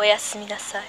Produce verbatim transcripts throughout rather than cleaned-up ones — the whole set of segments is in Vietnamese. おやすみなさい。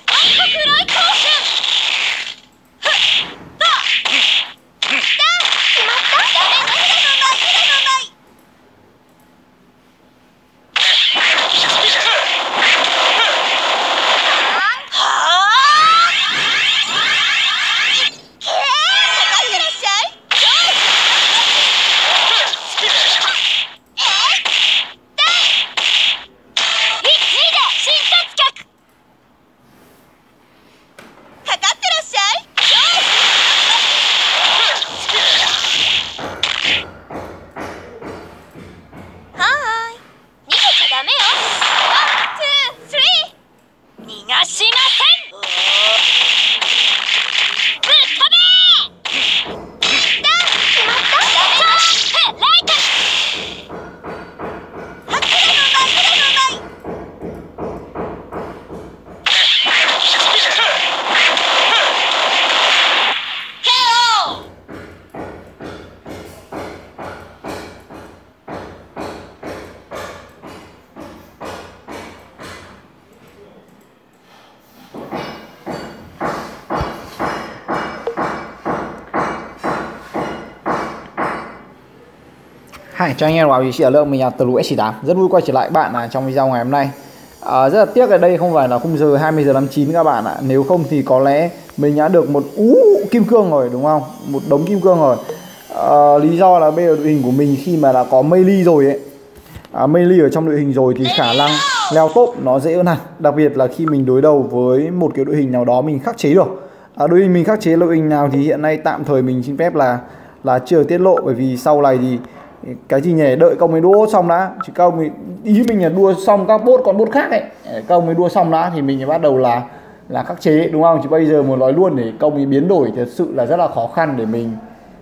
Hi, cho anh em vào vị trí ở lượng mình là từ lũ ét tám. Rất vui quay trở lại các bạn à, trong video ngày hôm nay. à, Rất là tiếc là đây không phải là khung giờ hai mươi giờ năm mươi chín các bạn ạ. à. Nếu không thì có lẽ mình đã được một ú kim cương rồi, đúng không? Một đống kim cương rồi. à, Lý do là bây giờ đội hình của mình khi mà đã có Maylee rồi ấy, à, Maylee ở trong đội hình rồi thì khả năng leo top nó dễ hơn hẳn. Đặc biệt là khi mình đối đầu với một cái đội hình nào đó mình khắc chế được. à, Đội hình mình khắc chế đội hình nào thì hiện nay tạm thời mình xin phép là là chưa tiết lộ, bởi vì sau này thì cái gì nhỉ, đợi công mới đua xong đã, chứ công thì ý mình là đua xong các bốt còn bốt khác ấy, công mới đua xong đã thì mình thì bắt đầu là là khắc chế, đúng không? Chứ bây giờ muốn nói luôn để công ấy biến đổi thật sự là rất là khó khăn để mình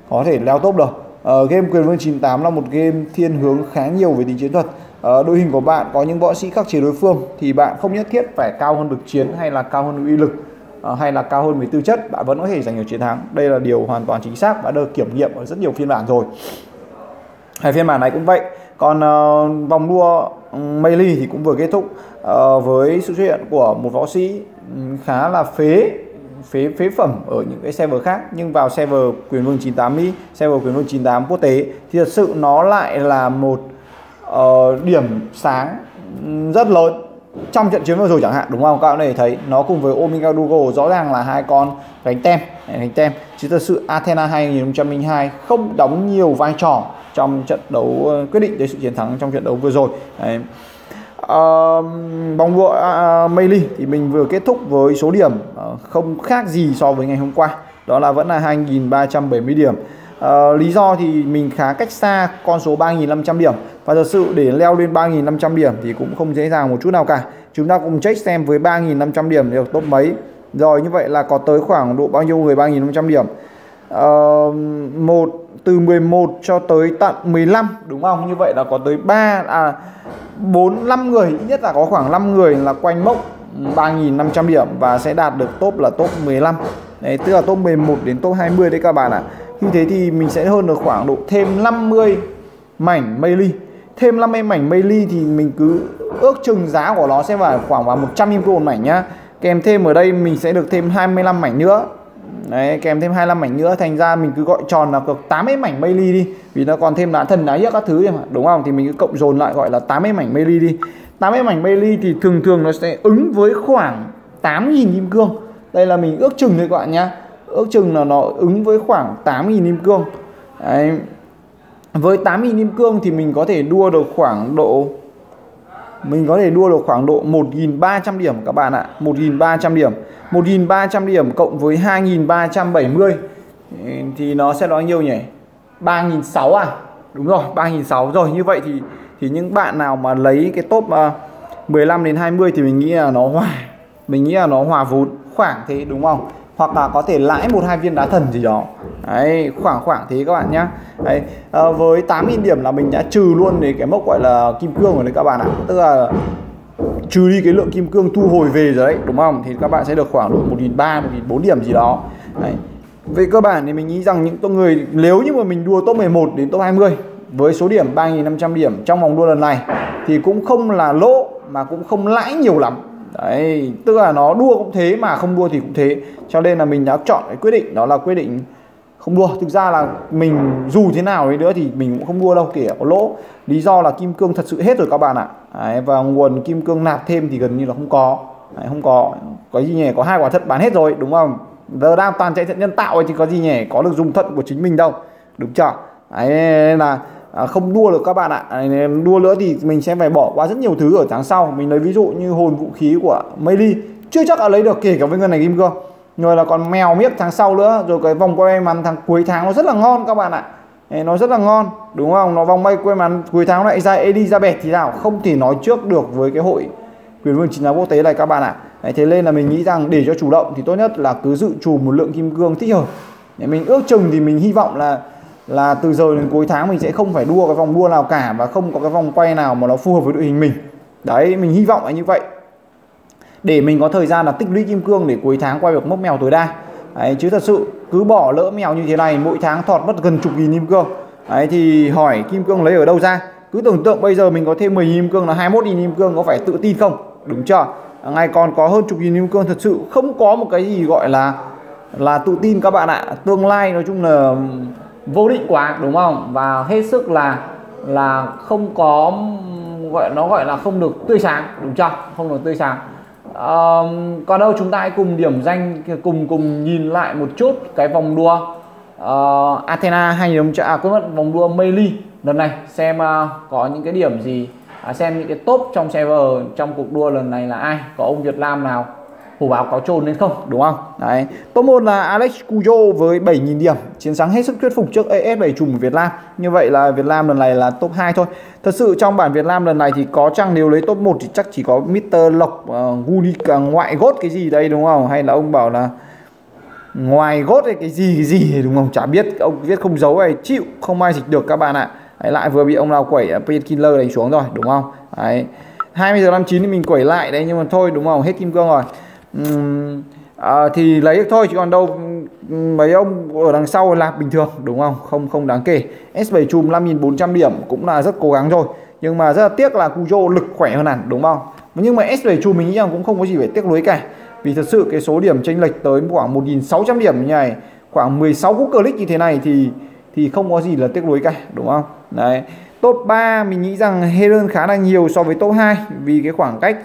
có thể leo top được. Ờ, game Quyền Vương chín tám là một game thiên hướng khá nhiều về tính chiến thuật. Ờ, đội hình của bạn có những võ sĩ khắc chế đối phương thì bạn không nhất thiết phải cao hơn lực chiến hay là cao hơn uy lực hay là cao hơn về tư chất, bạn vẫn có thể giành được chiến thắng. Đây là điều hoàn toàn chính xác, đã được kiểm nghiệm ở rất nhiều phiên bản rồi. Hai phiên bản này cũng vậy. Còn uh, vòng đua Maylee thì cũng vừa kết thúc uh, với sự xuất hiện của một võ sĩ khá là phế phế phế phẩm ở những cái server khác, nhưng vào server Quyền Vương chín tám Mỹ, server Quyền Vương chín tám quốc tế thì thật sự nó lại là một uh, điểm sáng rất lớn trong trận chiến vừa rồi chẳng hạn, đúng không? Các bạn có thể thấy nó cùng với Omega Dugo rõ ràng là hai con gánh tem, gánh tem. Chứ thật sự Athena hai nghìn không trăm lẻ hai không đóng nhiều vai trò trong trận đấu quyết định tới sự chiến thắng trong trận đấu vừa rồi. Đấy. À, bóng đua à, Maylee thì mình vừa kết thúc với số điểm à, không khác gì so với ngày hôm qua, đó là vẫn là hai nghìn ba trăm bảy mươi điểm. à, Lý do thì mình khá cách xa con số ba nghìn năm trăm điểm, và thật sự để leo lên ba nghìn năm trăm điểm thì cũng không dễ dàng một chút nào cả. Chúng ta cùng check xem với ba nghìn năm trăm điểm được top mấy. Rồi như vậy là có tới khoảng độ bao nhiêu người ba nghìn năm trăm điểm? Uh, một từ mười một cho tới tận mười lăm, đúng không? Như vậy là có tới ba à bốn năm người, ít nhất là có khoảng năm người là quanh mốc ba nghìn năm trăm điểm và sẽ đạt được top là top mười lăm. Đấy, tức là top mười một đến top hai mươi đấy các bạn ạ. Như thế thì mình sẽ hơn được khoảng độ thêm năm mươi mảnh Maylee. Thêm năm mươi mảnh Maylee thì mình cứ ước chừng giá của nó sẽ vào khoảng vào một trăm kim cương một mảnh nhá. Kèm thêm ở đây mình sẽ được thêm hai mươi lăm mảnh nữa. Đấy, kèm thêm hai mươi lăm mảnh nữa, thành ra mình cứ gọi tròn là cực tám mươi mảnh Maylee đi, vì nó còn thêm đá thần đá hiếc các thứ đi mà, đúng không? Thì mình cứ cộng dồn lại gọi là tám mươi mảnh Maylee đi. tám mươi mảnh Maylee thì thường thường nó sẽ ứng với khoảng tám nghìn kim cương. Đây là mình ước chừng thôi các bạn nhá. Ước chừng là nó ứng với khoảng tám nghìn kim cương. Đấy. Với tám nghìn kim cương thì mình có thể đua được khoảng độ Mình có thể đua được khoảng độ một nghìn ba trăm điểm các bạn ạ. Một nghìn ba trăm điểm, một nghìn ba trăm điểm cộng với hai nghìn ba trăm bảy mươi thì nó sẽ nói nhiều nhỉ, ba nghìn sáu trăm à? Đúng rồi, ba nghìn sáu trăm rồi. Như vậy thì thì những bạn nào mà lấy cái top mười lăm đến hai mươi thì mình nghĩ là nó hòa Mình nghĩ là nó hòa vốn khoảng thế, đúng không? Hoặc là có thể lãi một hai viên đá thần gì đó. Đấy, khoảng khoảng thế các bạn nhé. À, với tám nghìn điểm là mình đã trừ luôn đến cái mốc gọi là kim cương rồi đấy các bạn ạ. Tức là trừ đi cái lượng kim cương thu hồi về rồi đấy, đúng không? Thì các bạn sẽ được khoảng độ một nghìn ba trăm, một nghìn bốn trăm điểm gì đó. Đấy. Về cơ bản thì mình nghĩ rằng những người nếu như mà mình đua top mười một đến top hai mươi với số điểm ba nghìn năm trăm điểm trong vòng đua lần này thì cũng không là lỗ mà cũng không lãi nhiều lắm. Đấy, tức là nó đua cũng thế mà không đua thì cũng thế. Cho nên là mình đã chọn cái quyết định đó là quyết định không đua. Thực ra là mình dù thế nào đi nữa thì mình cũng không đua đâu, kể có lỗ. Lý do là kim cương thật sự hết rồi các bạn ạ. Đấy, và nguồn kim cương nạp thêm thì gần như là không có. Đấy, không có. Có gì nhỉ, có hai quả thận bán hết rồi đúng không? Giờ đang toàn chạy thận nhân tạo ấy, thì có gì nhỉ, có được dùng thận của chính mình đâu, đúng chưa? Đấy, nên là À, không đua được các bạn ạ. Đua nữa thì mình sẽ phải bỏ qua rất nhiều thứ ở tháng sau. Mình lấy ví dụ như hồn vũ khí của Maylee chưa chắc là lấy được, kể cả với ngân này kim cương. Rồi là còn mèo miếc tháng sau nữa. Rồi cái vòng quay mắn tháng cuối tháng nó rất là ngon các bạn ạ. Đấy, nó rất là ngon đúng không? Nó vòng bay quay mắn cuối tháng lại ra Elizabeth thì nào không thể nói trước được với cái hội quyền vương chính giáo quốc tế này các bạn ạ. Đấy, thế nên là mình nghĩ rằng để cho chủ động thì tốt nhất là cứ dự trù một lượng kim cương thích hợp. Để mình ước chừng thì mình hy vọng là là từ giờ đến cuối tháng mình sẽ không phải đua cái vòng đua nào cả, và không có cái vòng quay nào mà nó phù hợp với đội hình mình. Đấy, mình hy vọng là như vậy, để mình có thời gian là tích lũy kim cương để cuối tháng quay được mốc mèo tối đa. Đấy, chứ thật sự cứ bỏ lỡ mèo như thế này mỗi tháng thọt mất gần chục nghìn kim cương. Đấy, thì hỏi kim cương lấy ở đâu ra? Cứ tưởng tượng bây giờ mình có thêm mười nghìn kim cương là hai mươi mốt nghìn kim cương, có phải tự tin không? Đúng chưa? Ngày còn có hơn chục nghìn kim cương, thật sự không có một cái gì gọi là là tự tin các bạn ạ. Tương lai nói chung là vô định quá đúng không, và hết sức là là không có gọi nó gọi là không được tươi sáng, đúng chưa, không được tươi sáng. À, còn đâu chúng ta hãy cùng điểm danh, cùng cùng nhìn lại một chút cái vòng đua uh, Athena hai nghìn không trăm à, quên mất, vòng đua Maylee lần này, xem uh, có những cái điểm gì, à, xem những cái top trong server trong cuộc đua lần này là ai, có ông Việt Nam nào hổ báo cáo trồn lên không, đúng không? Đấy, top một là Alex Kujo với bảy nghìn điểm, chiến thắng hết sức thuyết phục trước a ét bảy trùm của Việt Nam. Như vậy là Việt Nam lần này là top hai thôi. Thật sự trong bản Việt Nam lần này thì có chăng nếu lấy top một thì chắc chỉ có mít tơ Lộc, uh, Guni ngoại gốt cái gì đây đúng không? Hay là ông bảo là ngoài gốt hay cái gì cái gì đúng không? Chả biết, ông viết không giấu này, chịu, không ai dịch được các bạn ạ. Đấy, lại vừa bị ông nào quẩy Apex Killer đánh xuống rồi đúng không? Đấy, hai mươi giờ năm mươi chín thì mình quẩy lại đấy, nhưng mà thôi đúng không? Hết kim cương rồi. Uhm, à, thì lấy được thôi, chứ còn đâu mấy ông ở đằng sau là bình thường đúng không, không không đáng kể. ét bảy chùm năm nghìn bốn trăm điểm cũng là rất cố gắng rồi, nhưng mà rất là tiếc là Kujo lực khỏe hơn hẳn đúng không. Nhưng mà ét bảy chùm mình nghĩ rằng cũng không có gì phải tiếc nuối cả, vì thật sự cái số điểm chênh lệch tới khoảng một nghìn sáu trăm điểm như này, khoảng mười sáu cú click như thế này thì thì không có gì là tiếc nuối cả đúng không. Đấy, top ba mình nghĩ rằng hên khá là nhiều so với top hai, vì cái khoảng cách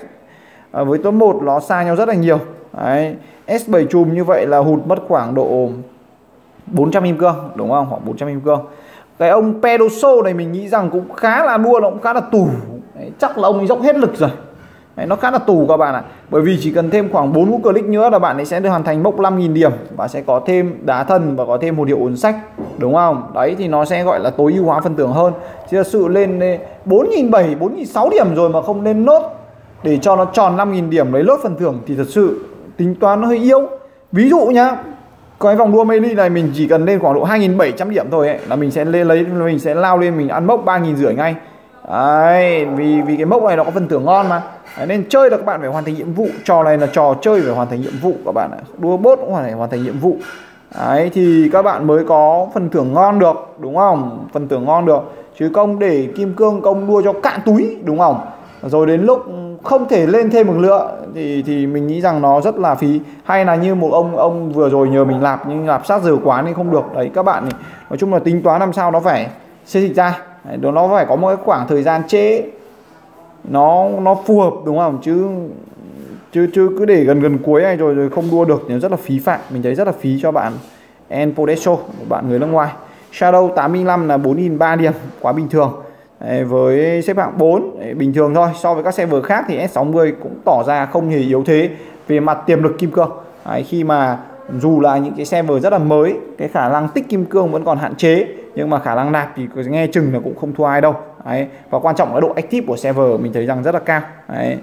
À, với top một nó xa nhau rất là nhiều. Đấy, ét bảy chùm như vậy là hụt mất khoảng độ bốn trăm kim cương đúng không, khoảng bốn trăm kim cương. Cái ông Pedoso này mình nghĩ rằng cũng khá là đua, nó cũng khá là tù. Đấy, chắc là ông ấy dốc hết lực rồi. Đấy, nó khá là tù các bạn ạ, bởi vì chỉ cần thêm khoảng bốn cú click nữa là bạn ấy sẽ được hoàn thành mốc năm nghìn điểm, và sẽ có thêm đá thần và có thêm một hiệu ổn sách đúng không. Đấy thì nó sẽ gọi là tối ưu hóa phần thưởng hơn, chứ thật sự lên bốn nghìn bảy trăm, bốn nghìn sáu trăm điểm rồi mà không lên nốt để cho nó tròn năm nghìn điểm lấy lốt phần thưởng thì thật sự tính toán nó hơi yếu. Ví dụ nhá, cái vòng đua Maylee này mình chỉ cần lên khoảng độ hai nghìn bảy trăm điểm thôi ấy, là mình sẽ lên lấy, mình sẽ lao lên mình ăn mốc ba nghìn rưỡi ngay. Đấy, vì vì cái mốc này nó có phần thưởng ngon mà. Đấy, nên chơi là các bạn phải hoàn thành nhiệm vụ, trò này là trò chơi phải hoàn thành nhiệm vụ các bạn ạ. Đua bốt cũng phải hoàn thành nhiệm vụ. Đấy thì các bạn mới có phần thưởng ngon được đúng không? Phần thưởng ngon được, chứ không để kim cương công đua cho cạn túi đúng không? Rồi đến lúc không thể lên thêm một lựa thì thì mình nghĩ rằng nó rất là phí. Hay là như một ông ông vừa rồi nhờ mình lạp, nhưng lạp sát giờ quá nên không được. Đấy các bạn, thì nói chung là tính toán làm sao nó phải xây dịch ra. Đấy, nó phải có một cái khoảng thời gian chế nó nó phù hợp đúng không, chứ chứ chứ cứ để gần gần cuối này rồi rồi không đua được thì nó rất là phí phạm. Mình thấy rất là phí cho bạn en Pedoso, bạn người nước ngoài. Shadow tám mươi lăm là bốn nghìn ba trăm điểm, quá bình thường. Với xếp hạng bốn bình thường thôi, so với các server khác thì ét sáu mươi cũng tỏ ra không hề yếu thế về mặt tiềm lực kim cương. Đấy, khi mà dù là những cái server rất là mới, cái khả năng tích kim cương vẫn còn hạn chế, nhưng mà khả năng nạp thì nghe chừng là cũng không thua ai đâu. Đấy, và quan trọng là độ active của server mình thấy rằng rất là cao. Đấy.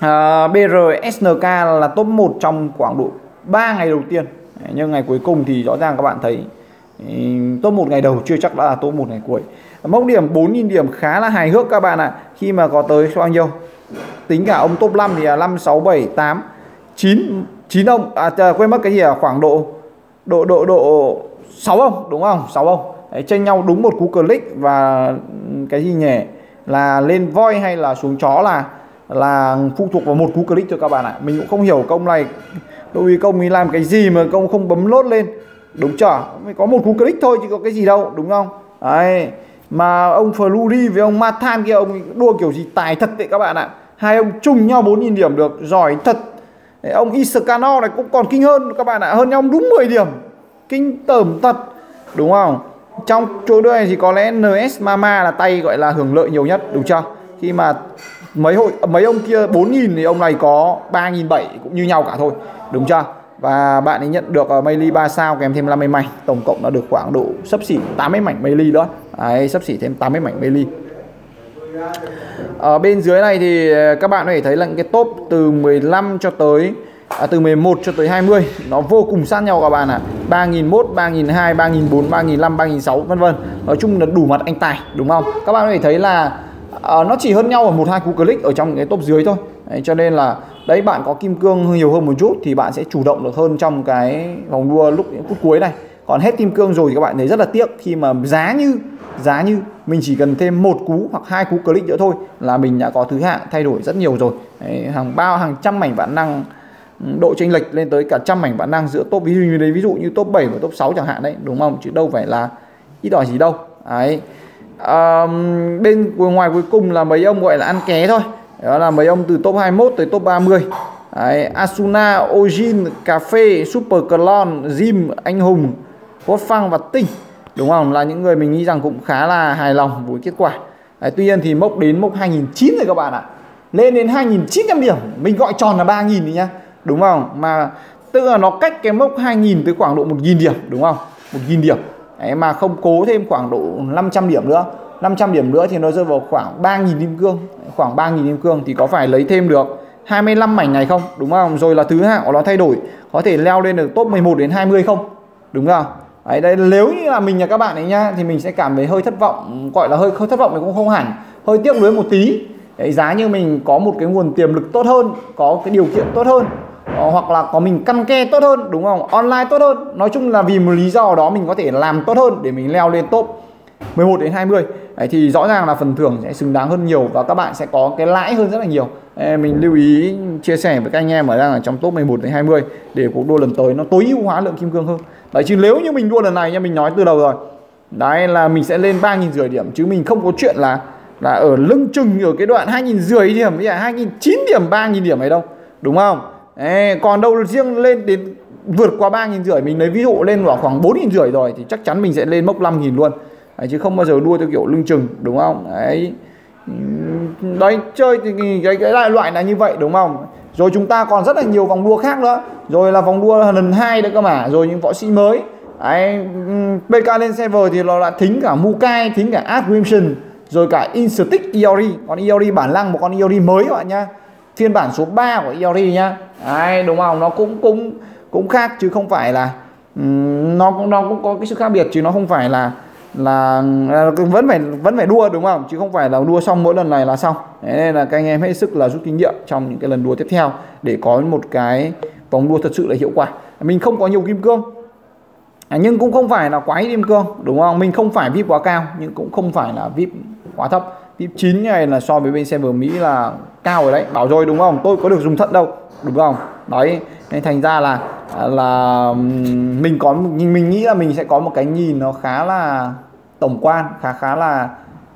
À, bê rờ ét en ca là top một trong khoảng độ ba ngày đầu tiên. Đấy, nhưng ngày cuối cùng thì rõ ràng các bạn thấy top một ngày đầu chưa chắc đã là top một ngày cuối. Mốc điểm bốn nghìn điểm khá là hài hước các bạn ạ. Khi mà có tới bao nhiêu, tính cả ông top năm thì là năm, sáu, bảy, tám, chín, chín ông, à, quên mất cái gì à, khoảng độ Độ độ độ sáu ông đúng không, sáu ông. Đấy, chênh nhau đúng một cú click. Và cái gì nhỉ, là lên voi hay là xuống chó là là phụ thuộc vào một cú click cho các bạn ạ. Mình cũng không hiểu công này, đối với công ấy làm cái gì mà công không bấm lốt lên, đúng chưa? Mới có một cú click thôi chứ có cái gì đâu, đúng không? Đấy, mà ông Fluri với ông Mathan kia, ông đua kiểu gì tài thật đấy các bạn ạ. Hai ông chung nhau bốn nghìn điểm được, giỏi thật. Đấy, ông Iscano này cũng còn kinh hơn các bạn ạ, hơn nhau đúng mười điểm, kinh tởm thật, đúng không? Trong chỗ đua này thì có lẽ en ét Mama là tay gọi là hưởng lợi nhiều nhất, đúng chưa? Khi mà mấy hội mấy ông kia bốn nghìn thì ông này có ba nghìn bảy trăm cũng như nhau cả thôi, đúng chưa? Và bạn ấy nhận được Maylee ba sao kèm thêm năm mươi mảnh, tổng cộng đã được khoảng độ sấp xỉ tám mươi mảnh Maylee đó. Đấy, sấp xỉ thêm tám mươi mảnh Maylee. Ở bên dưới này thì các bạn có thể thấy là cái top từ mười lăm cho tới à, từ mười một cho tới hai mươi nó vô cùng sát nhau các bạn ạ. À. ba nghìn không trăm, ba nghìn hai trăm, ba nghìn bốn trăm, ba nghìn năm trăm, ba nghìn sáu trăm vân vân. Nói chung là đủ mặt anh tài, đúng không? Các bạn có thể thấy là à, nó chỉ hơn nhau ở một hai cú click ở trong cái top dưới thôi. Đấy, cho nên là đấy, bạn có kim cương nhiều hơn một chút thì bạn sẽ chủ động được hơn trong cái vòng đua lúc phút cuối này. Còn hết kim cương rồi thì các bạn thấy rất là tiếc khi mà giá như giá như mình chỉ cần thêm một cú hoặc hai cú click nữa thôi là mình đã có thứ hạng thay đổi rất nhiều rồi. Đấy, hàng bao hàng trăm mảnh vạn năng, độ chênh lệch lên tới cả trăm mảnh vạn năng giữa top, ví dụ như đấy, ví dụ như top bảy và top sáu chẳng hạn đấy, đúng không? Chứ đâu phải là ít đòi gì đâu. Đấy. À, bên ngoài cuối cùng là mấy ông gọi là ăn ké thôi. Đó là mấy ông từ top hai mươi mốt tới top ba mươi. Đấy, Asuna, Ojin, CAFE, SUPER CLON, GYM, Anh Hùng, Wolfgang và TINH, đúng không? Là những người mình nghĩ rằng cũng khá là hài lòng với kết quả. Đấy, tuy nhiên thì mốc đến mốc hai nghìn không trăm chín mươi rồi các bạn ạ. Lên đến hai nghìn chín trăm điểm, mình gọi tròn là ba nghìn đi nhá, đúng không? Mà tức là nó cách cái mốc hai nghìn tới khoảng độ một nghìn điểm, đúng không? một nghìn điểm. Đấy, mà không cố thêm khoảng độ năm trăm điểm nữa, năm trăm điểm nữa thì nó rơi vào khoảng ba nghìn kim cương. Khoảng ba nghìn kim cương thì có phải lấy thêm được hai mươi lăm mảnh này không, đúng không? Rồi là thứ hạng của nó thay đổi, có thể leo lên được top mười một đến hai mươi không, đúng không? Đấy, đấy, nếu như là mình là các bạn ấy nhá, thì mình sẽ cảm thấy hơi thất vọng. Gọi là hơi, hơi thất vọng thì cũng không hẳn, hơi tiếc nuối một tí. Đấy, giá như mình có một cái nguồn tiềm lực tốt hơn, có cái điều kiện tốt hơn, hoặc là có mình căn ke tốt hơn, đúng không? Online tốt hơn. Nói chung là vì một lý do đó mình có thể làm tốt hơn để mình leo lên top mười một đến hai mươi. Đấy, thì rõ ràng là phần thưởng sẽ xứng đáng hơn nhiều và các bạn sẽ có cái lãi hơn rất là nhiều. Mình lưu ý chia sẻ với các anh em ở đang ở trong top mười một đến hai mươi để cuộc đua lần tới nó tối ưu hóa lượng kim cương hơn. Đấy, chứ nếu như mình đua lần này nha, mình nói từ đầu rồi. Đấy là mình sẽ lên ba nghìn năm trăm điểm, chứ mình không có chuyện là là ở lưng chừng ở cái đoạn hai nghìn năm trăm điểm với cả hai nghìn chín trăm điểm, ba nghìn điểm ấy đâu, đúng không? Đấy, còn đâu riêng lên đến vượt qua ba nghìn năm trăm, mình lấy ví dụ lên vào khoảng bốn nghìn năm trăm rồi thì chắc chắn mình sẽ lên mốc năm nghìn luôn. Đấy, chứ không bao giờ đua theo kiểu lưng chừng, đúng không? Đấy, đấy chơi thì cái, cái đại loại là như vậy, đúng không? Rồi chúng ta còn rất là nhiều vòng đua khác nữa, rồi là vòng đua lần hai đấy cơ mà, rồi những võ sĩ mới. Đấy, pê ca lên server thì nó đã thính cả Mukai, thính cả Adwimson, rồi cả Instinct Iori. Con Iori bản năng, một con Iori mới các bạn nhá, phiên bản số ba của Iori nhá. Đấy, đúng không? Nó cũng cũng cũng khác chứ không phải là um, nó cũng nó cũng có cái sự khác biệt, chứ nó không phải là là vẫn phải vẫn phải đua, đúng không? Chứ không phải là đua xong mỗi lần này là xong. Đấy, nên là các anh em hết sức là rút kinh nghiệm trong những cái lần đua tiếp theo để có một cái vòng đua thật sự là hiệu quả. Mình không có nhiều kim cương, nhưng cũng không phải là quá ít kim cương, đúng không? Mình không phải vê i pê quá cao, nhưng cũng không phải là vê i pê quá thấp. vê i pê chín này là so với bên server Mỹ là cao rồi đấy, bảo rồi đúng không? Tôi có được dùng thận đâu, đúng không? Đấy, nên thành ra là là mình có mình nghĩ là mình sẽ có một cái nhìn nó khá là tổng quan, khá khá là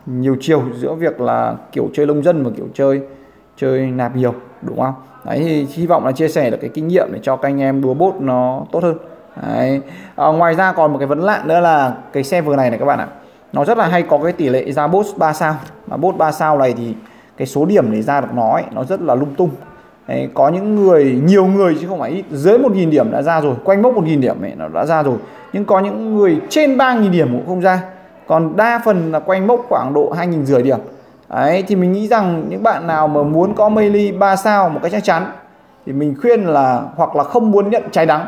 nhiều chiều giữa việc là kiểu chơi lông dân và kiểu chơi chơi nạp nhiều, đúng không? Đấy, thì hy vọng là chia sẻ được cái kinh nghiệm để cho các anh em đua bot nó tốt hơn. Đấy. À, ngoài ra còn một cái vấn lạn nữa là cái server này này các bạn ạ, nó rất là hay có cái tỷ lệ ra bot ba sao, mà bot ba sao này thì cái số điểm để ra được nó ấy, nó rất là lung tung. Đấy, có những người, nhiều người chứ không phải ít, dưới một nghìn điểm đã ra rồi, quanh mốc một nghìn điểm ấy, nó đã ra rồi. Nhưng có những người trên ba nghìn điểm cũng không ra, còn đa phần là quanh mốc khoảng độ hai nghìn năm trăm điểm. Đấy, thì mình nghĩ rằng những bạn nào mà muốn có Maylee ba sao một cách chắc chắn thì mình khuyên là, hoặc là không muốn nhận trái đắng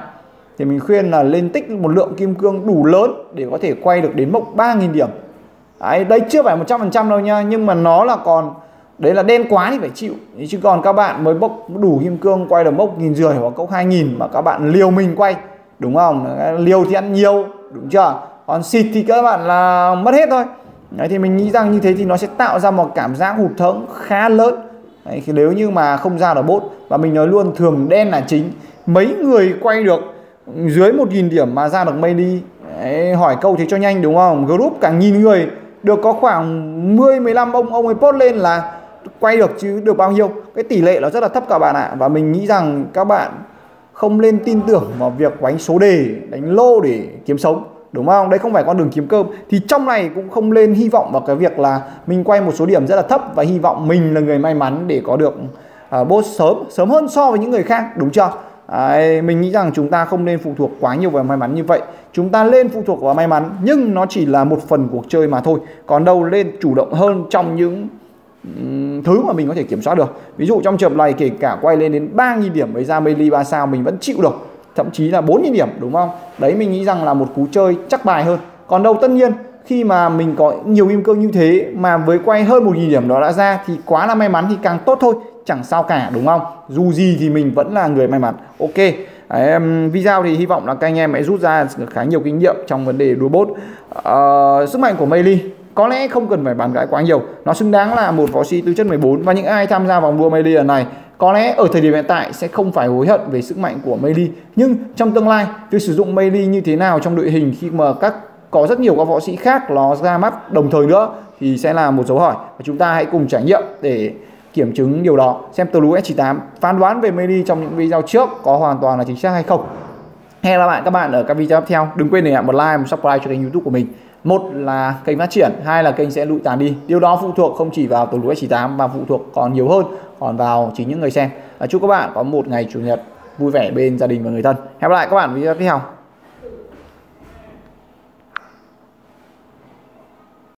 thì mình khuyên là lên tích một lượng kim cương đủ lớn để có thể quay được đến mốc ba nghìn điểm. Đấy, đây chưa phải một trăm phần trăm đâu nha, nhưng mà nó là còn, đấy là đen quá thì phải chịu. Chứ còn các bạn mới bốc đủ kim cương quay được mốc một nghìn năm trăm hoặc cốc hai nghìn mà các bạn liều mình quay, đúng không? Liều thì ăn nhiều, đúng chưa? Còn xịt thì các bạn là mất hết thôi. Đấy, thì mình nghĩ rằng như thế thì nó sẽ tạo ra một cảm giác hụt hẫng khá lớn Đấy, nếu như mà không ra được bot, và mình nói luôn thường đen là chính, mấy người quay được dưới một nghìn điểm mà ra được Maylee. Đấy, hỏi câu thế cho nhanh đúng không? Group cả nghìn người được có khoảng mười mười lăm ông ông ấy post lên là quay được chứ được bao nhiêu. Cái tỷ lệ nó rất là thấp các bạn ạ. Và mình nghĩ rằng các bạn không nên tin tưởng vào việc đánh số đề, đánh lô để kiếm sống, đúng không? Đây không phải con đường kiếm cơm. Thì trong này cũng không nên hy vọng vào cái việc là mình quay một số điểm rất là thấp và hy vọng mình là người may mắn để có được uh, boss sớm, sớm hơn so với những người khác, đúng chưa? Đấy, mình nghĩ rằng chúng ta không nên phụ thuộc quá nhiều vào may mắn như vậy. Chúng ta nên phụ thuộc vào may mắn, nhưng nó chỉ là một phần cuộc chơi mà thôi. Còn đâu nên chủ động hơn trong những um, thứ mà mình có thể kiểm soát được. Ví dụ trong trường hợp này, kể cả quay lên đến ba nghìn điểm với ra Maylee ba sao mình vẫn chịu được, thậm chí là bốn nghìn điểm, đúng không? Đấy, mình nghĩ rằng là một cú chơi chắc bài hơn. Còn đâu tất nhiên khi mà mình có nhiều im cương như thế mà với quay hơn một nghìn điểm đó đã ra thì quá là may mắn thì càng tốt thôi, chẳng sao cả, đúng không? Dù gì thì mình vẫn là người may mắn. Ok, đấy, video thì hy vọng là các anh em hãy rút ra được khá nhiều kinh nghiệm trong vấn đề đua bot. Ờ, sức mạnh của Maylee có lẽ không cần phải bàn cãi quá nhiều, nó xứng đáng là một võ sĩ tư chất mười bốn, và những ai tham gia vòng đua Maylee lần này có lẽ ở thời điểm hiện tại sẽ không phải hối hận về sức mạnh của Maylee. Nhưng trong tương lai, việc sử dụng Maylee như thế nào trong đội hình khi mà các có rất nhiều các võ sĩ khác nó ra mắt đồng thời nữa thì sẽ là một dấu hỏi, và chúng ta hãy cùng trải nghiệm để kiểm chứng điều đó, xem tờ lú S chín tám phán đoán về Maylee trong những video trước có hoàn toàn là chính xác hay không. Hẹn gặp lại các bạn ở các video tiếp theo. Đừng quên để lại một like, một subscribe cho kênh YouTube của mình. Một là kênh phát triển, hai là kênh sẽ lụi tàn đi. Điều đó phụ thuộc không chỉ vào tờ lú S chín tám mà phụ thuộc còn nhiều hơn còn vào chính những người xem. Chúc các bạn có một ngày chủ nhật vui vẻ bên gia đình và người thân. Hẹn gặp lại các bạn video tiếp theo.